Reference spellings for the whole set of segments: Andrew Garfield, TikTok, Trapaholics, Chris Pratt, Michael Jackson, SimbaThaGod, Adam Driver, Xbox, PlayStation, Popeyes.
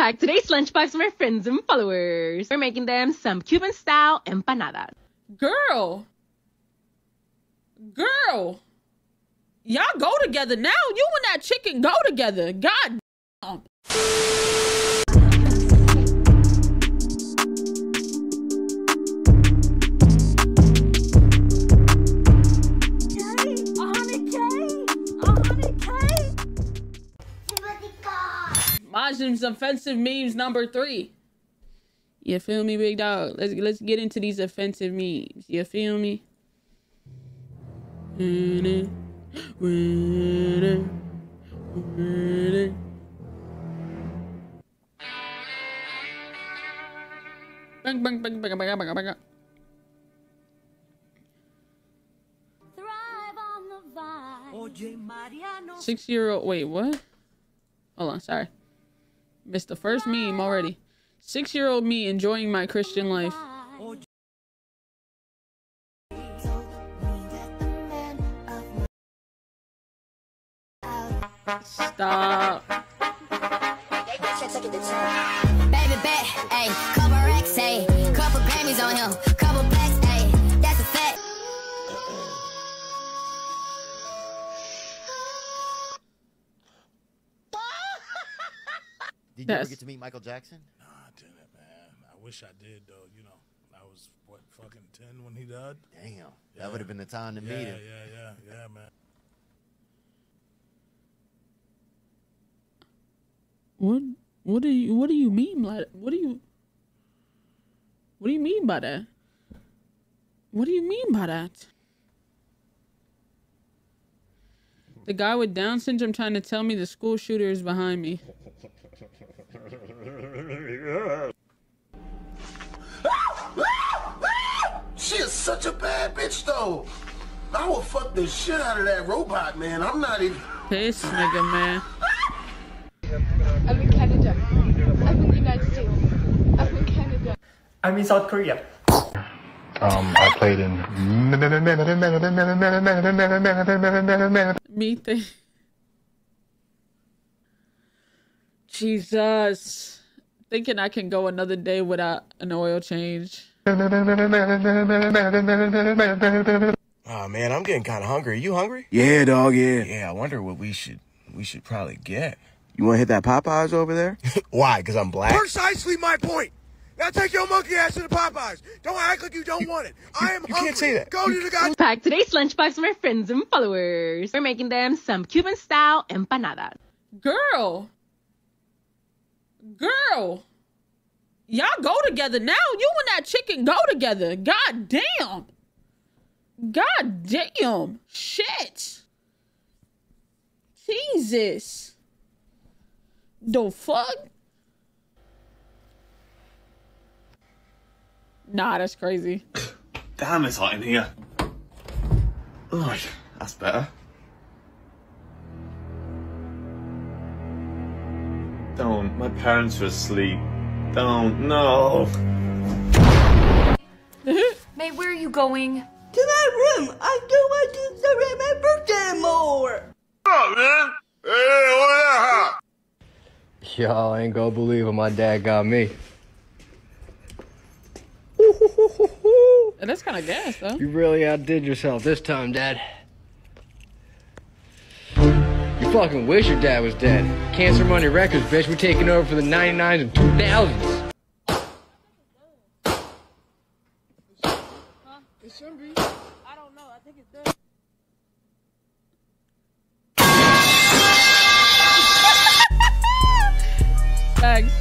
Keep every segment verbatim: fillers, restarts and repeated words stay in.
pack today's lunchbox for my friends and followers. We're making them some Cuban style empanadas. Girl. Girl. Y'all go together now. You and that chicken go together. God damn. Majim's offensive memes number three. You feel me, big dog? Let's let's get into these offensive memes. You feel me? Bang bang bang bang bang bang bang. Thrive on the vibe. Six-year-old. Wait, what? Hold on, sorry. Missed the first meme already. Six-year-old me enjoying my Christian life. Stop. Baby bet, hey, couple racks, hey, couple Grammys on him, couple blacks, hey, that's a fact. Did you yes. ever get to meet Michael Jackson? No, I didn't, man. I wish I did, though. You know, I was, what, fucking ten when he died? Damn. Yeah. That would have been the time to yeah, meet him. Yeah, yeah, yeah, man. What, what do you, what do you mean, like, what do you, what do you mean by that? What do you mean by that? The guy with Down syndrome trying to tell me the school shooter is behind me. She is such a bad bitch, though. I will fuck the shit out of that robot, man. I'm not even. This nigga, man. I'm in Canada. I'm in the United States. I'm in Canada. I'm in South Korea. Um, I played in. Me thing. Jesus. Thinking I can go another day without an oil change. Oh man, I'm getting kind of hungry. Are you hungry? Yeah, dog, yeah. Yeah, I wonder what we should we should probably get. You want to hit that Popeyes over there? Why? Because I'm black? Precisely my point. Now take your monkey ass to the Popeyes. Don't act like you don't you, want it. You, I am you hungry. You can't say that. Go to the guy. Pack today's lunchbox for my friends and followers. We're making them some Cuban style empanadas. Girl. Girl. Y'all go together now. You and that chicken go together. God damn. God damn. Shit. Jesus. The fuck? Nah, that's crazy. Damn, it's hot in here. Oh, that's better. Don't. My parents are asleep. Don't. No. May, where are you going? To my room. I don't want to celebrate my birthday more. Oh, man. Hey, what? Y'all ain't gonna believe what my dad got me. And that's kind of gas, though. You really outdid yourself this time, Dad. You fucking wish your dad was dead. Cancer Money Records, bitch. We're taking over for the ninety-nines and two thousands. Huh? It should be. I don't know. I think it's dead. Thanks.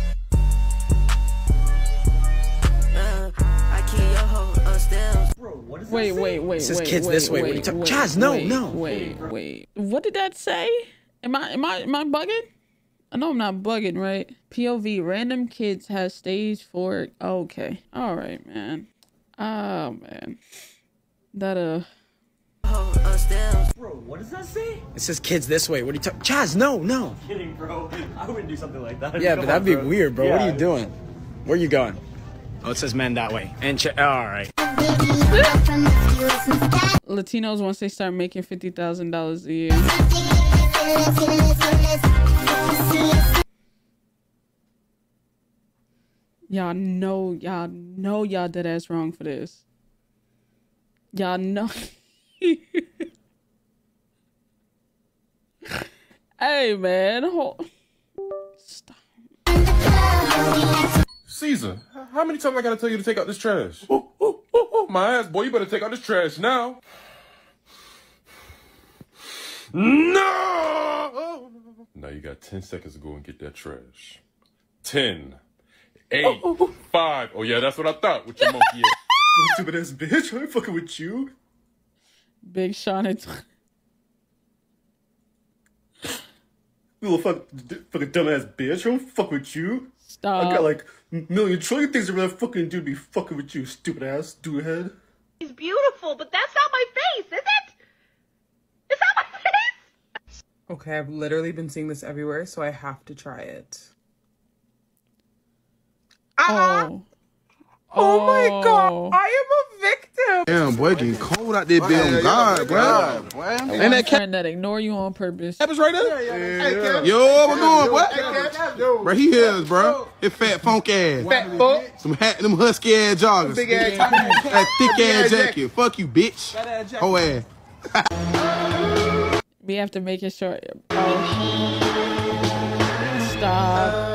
Wait, wait, wait, says wait, kids wait, this way. Wait, wait, wait, Chaz, no, wait, no. Wait, wait. What did that say? Am I, am I, am I bugging? I know I'm not bugging, right? P O V, random kids has stage four. Okay. All right, man. Oh, man. That, uh. Bro, what does that say? It says kids this way. What are you talking? Chaz, no, no. I'm kidding, bro. I wouldn't do something like that. Yeah, but that'd be weird, bro. Yeah. What are you doing? Where are you going? Oh, it says men that way. And ch- oh, all right. Latinos, once they start making fifty thousand dollars a year. Y'all know, y'all know y'all dead ass wrong for this. Y'all know. Hey man, hold. Stop. Caesar, how many times I gotta tell you to take out this trash? Ooh, ooh, ooh, ooh. My ass, boy, you better take out this trash now. No! Now you got ten seconds to go and get that trash. ten. Eight, oh, oh, five. Oh yeah, that's what I thought with your monkey ass. Stupid ass bitch, I ain't fucking with you. Big Sean and little fuck, fucking dumbass bitch, I don't fuck with you. Stop. I got like million trillion things to really fucking do to be fucking with you, stupid ass dude head. He's beautiful, but that's not my face, is it? It's not my face. Okay, I've literally been seeing this everywhere, so I have to try it. Oh. oh, oh my God! I am a victim. Damn, boy, getting cold out there, oh, damn yeah, God, God, bro. And that, that cat that ignore you on purpose. That was right there. Yeah, yeah, yeah. Hey, yo, what going, what? Hey, yo. Bro, he is, bro. His fat, funk ass. Fat, funk. Some hat, them husky ass joggers. Big ass, that thick ass jacket. Fuck you, bitch. Oh ass. We have to make it short. Oh. Stop.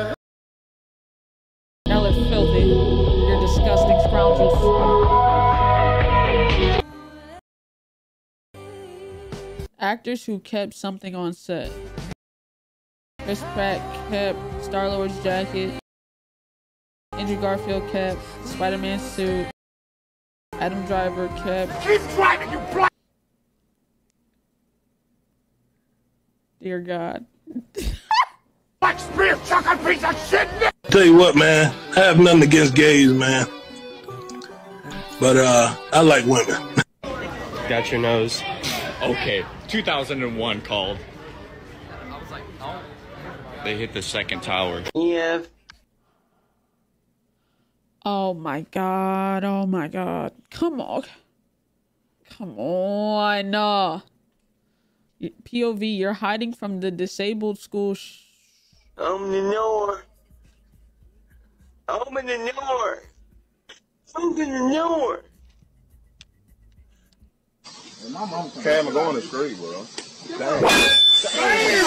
Y'all look filthy. You're disgusting scoundrels. Actors who kept something on set. Chris Pratt kept Star-Lord's jacket. Andrew Garfield kept Spider-Man's suit. Adam Driver kept... Keep driving, you black! Dear God. Black spear, chocolate piece of shit, nigga! Tell you what, man, I have nothing against gays, man, but uh, I like women. Got your nose. Okay, two thousand one called. I was like, oh. They hit the second tower. Yeah. Oh my God, oh my God. Come on. Come on. No. P O V, you're hiding from the disabled school. Sh I'm the North. I'm in the north. I'm in the north. Okay, I'm going to street, bro. Damn. Damn.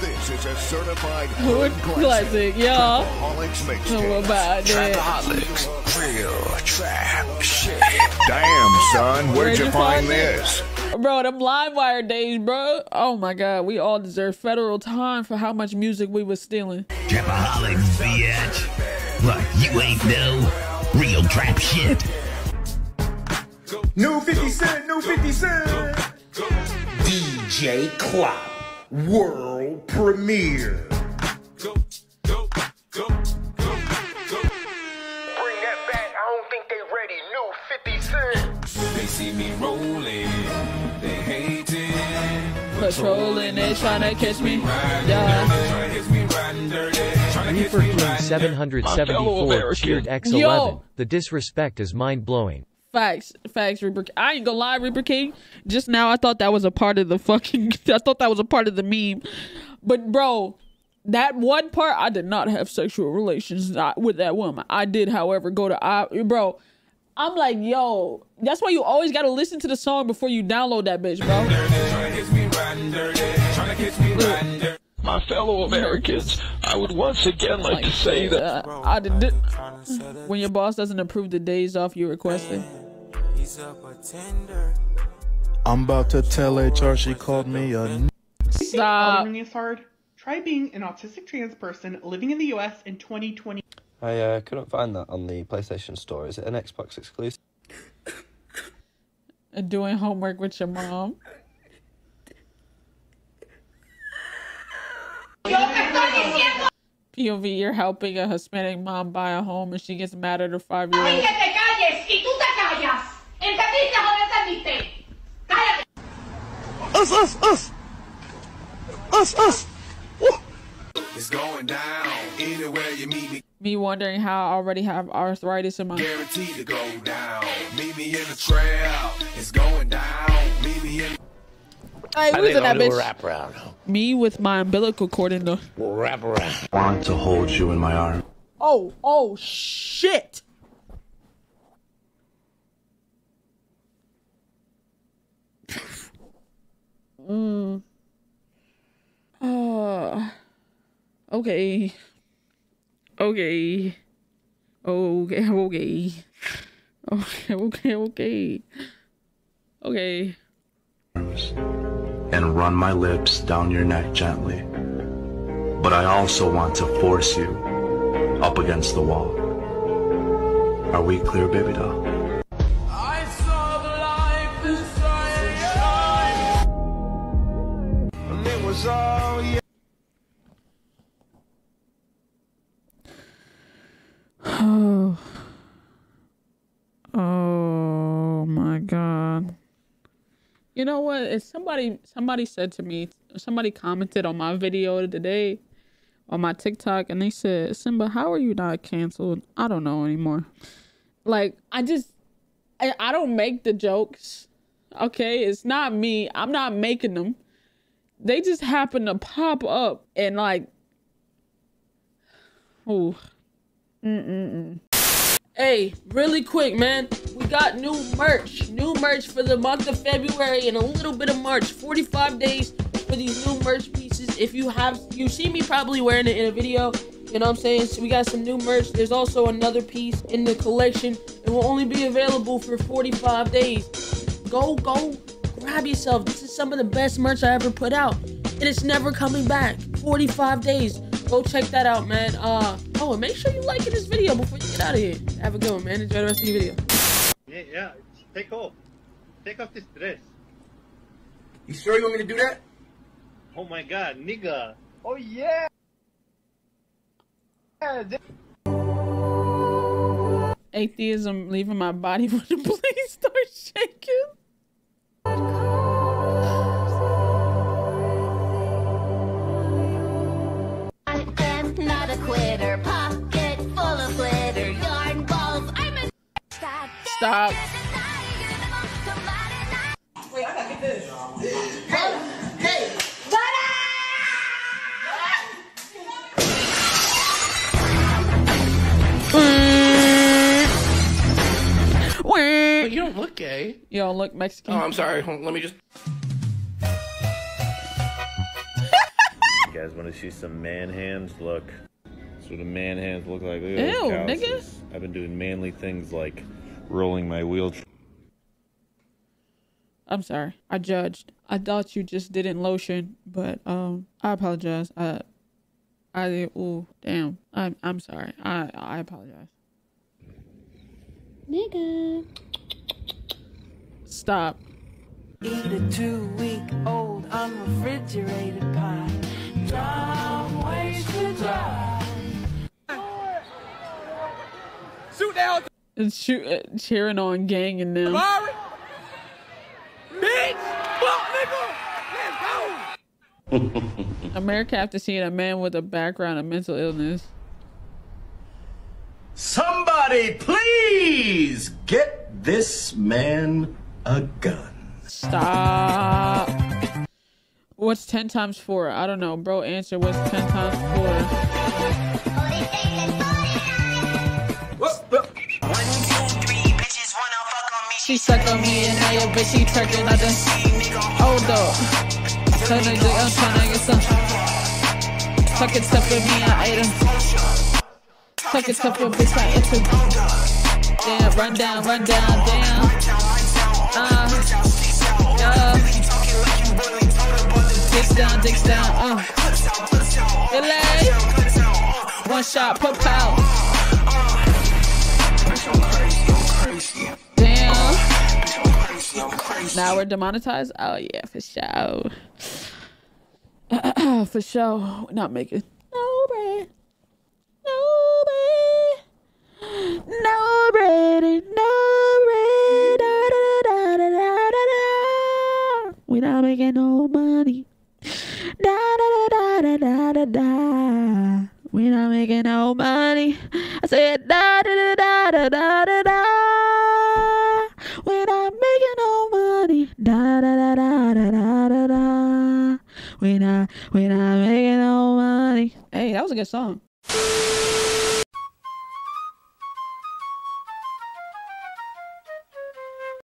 This is a certified hood classic, y'all. What about Trapaholics? Real trap shit. Damn, son, where'd, where'd you, you find this? It? Bro, them LimeWire days, bro. Oh my God, we all deserve federal time for how much music we was stealing. Trapaholics, bitch. What, you ain't no real trap shit. New fifty cent, new fifty cent. D J Klop, world premiere. Go, go, go, go, go, bring that back, I don't think they ready. New fifty cent. They see me rolling. Patrolling, they trying to catch me. Yeah. Reefer King seven hundred seventy-four cheered X eleven. Yo. The disrespect is mind blowing. Facts, facts, Reaper. I ain't gonna lie, Reaper King. Just now, I thought that was a part of the fucking. I thought that was a part of the meme. But bro, that one part, I did not have sexual relations not with that woman. I did, however, go to I. Bro, I'm like, yo. That's why you always gotta listen to the song before you download that bitch, bro. My fellow Americans, I would once again like, like to say that uh, I did, did, when your boss doesn't approve the days off you requested. I'm about to tell H R she called me a. Stop. Try being an autistic trans person living in the U S in twenty twenty. I uh, couldn't find that on the PlayStation Store. Is it an Xbox exclusive? Doing homework with your mom. P O V, you're helping a Hispanic mom buy a home and she gets mad at her five-year-old. Us, us, us. Us, us. It's going down anywhere you meet me. Me wondering how I already have arthritis in my... Guaranteed to go down. Meet me in the trail. It's going down. Meet me in... I was in that bitch. Wrap around. Me with my umbilical cord in the wrap around. I want to hold you in my arm. Oh, oh shit. Mm. Uh, okay. Okay. Okay, okay. Okay, okay, okay. Okay. And run my lips down your neck gently. But I also want to force you up against the wall. Are we clear, baby doll? I saw the life inside your eyes. And it was all you. Oh. Oh my God. You know what? If somebody somebody said to me, somebody commented on my video today on my TikTok, and they said, Simba, how are you not canceled? I don't know anymore. Like, I just, I, I don't make the jokes. Okay? It's not me. I'm not making them. They just happen to pop up and like, oh, mm-mm-mm. Hey, really quick, man. We got new merch. New merch for the month of February and a little bit of March. forty-five days for these new merch pieces. If you have, you see me probably wearing it in a video. You know what I'm saying? So we got some new merch. There's also another piece in the collection. It will only be available for forty-five days. Go, go, grab yourself. This is some of the best merch I ever put out. And it's never coming back. forty-five days. Go check that out, man. Uh, oh, and make sure you like this video before you get out of here. Have a good one, man. Enjoy the rest of your video. Yeah, yeah. Take off. Take off this dress. You sure you want me to do that? Oh, my God. Nigga. Oh, yeah. yeah. Atheism leaving my body when the place starts shaking. Not a quitter, pocket full of glitter, yarn balls. I'm a stop. Stop. Wait, I gotta get this. Hey, hey, ta-da! Wait, you don't look gay. You don't look Mexican. Oh, I'm sorry. Let me just. Guys want to see some man hands? Look, that's what the man hands look like. Look at ew, nigga. I've been doing manly things like rolling my wheelchair. I'm sorry, I judged. I thought you just didn't lotion, but um, I apologize. I, I did. Ooh, damn. I'm I'm sorry. I I apologize. Nigga. Stop. Eat a two-week-old unrefrigerated pie. Shoot down. It's shoot, uh, cheering on gang and them. Bitch, fuck nigga, let's go. America after seeing a man with a background of mental illness. Somebody, please get this man a gun. Stop. What's ten times four? I don't know, bro. Answer, what's ten times four? She suck on me and now your bitch, she twerking. I just hold up. Tell me, I'm trying to get some. Fucking stuff with me, I ate him. Fucking stuff with bitch, I ate him. Damn, run down, run down, damn. Uh, yeah. Dicks down, dicks down, uh. Delay. One shot, pop out. Damn. Now we're demonetized? Oh, yeah, for sure. For sure. Not making. No bread. No bread. No bread. No bread. We're not making no money. Da da da da da da da. We not making no money. I said da da da da da da da. We not making no money. Da da da da da da da. We not, we not making no money. Hey, that was a good song.